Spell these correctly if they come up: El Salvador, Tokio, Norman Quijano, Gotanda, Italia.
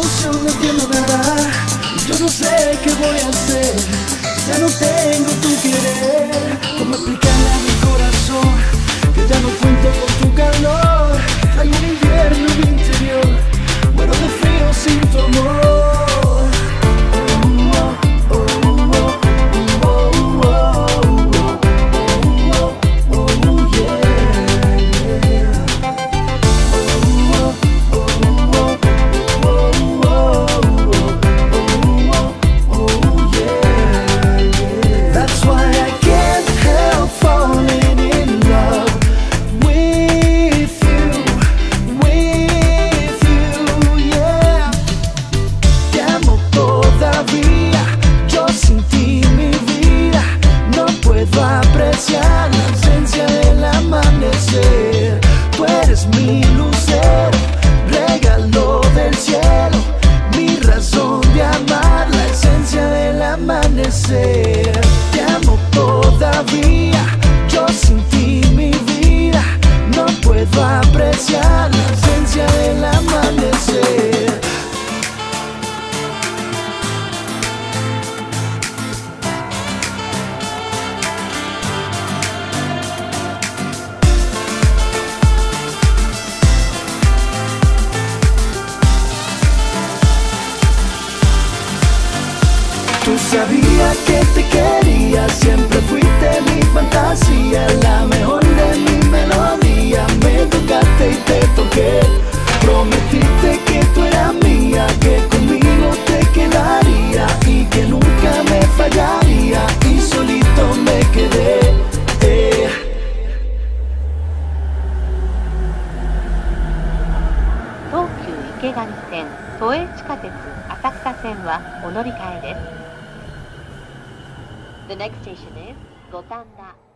no yo no entiendo nada. Yo no sé qué voy a hacer. Ya no tengo tu querer. ¿Cómo explicarle a mi corazón que ya no cuento con tu calor? Hay un invierno en mi interior, muero de frío sin tu amor. Te amo todavía, yo sin ti mi vida no puedo apreciar la ausencia del amanecer. Sabía que te quería, siempre fuiste mi fantasía, la mejor de mi melodía. Me tocaste y te toqué, prometiste que tú eras mía, que conmigo te quedaría y que nunca me fallaría, y solito me quedé. Tokio Ikegani-sen, Soei Chikatetsu Asakusa-sen wa o norikae desu. The next station is Gotanda.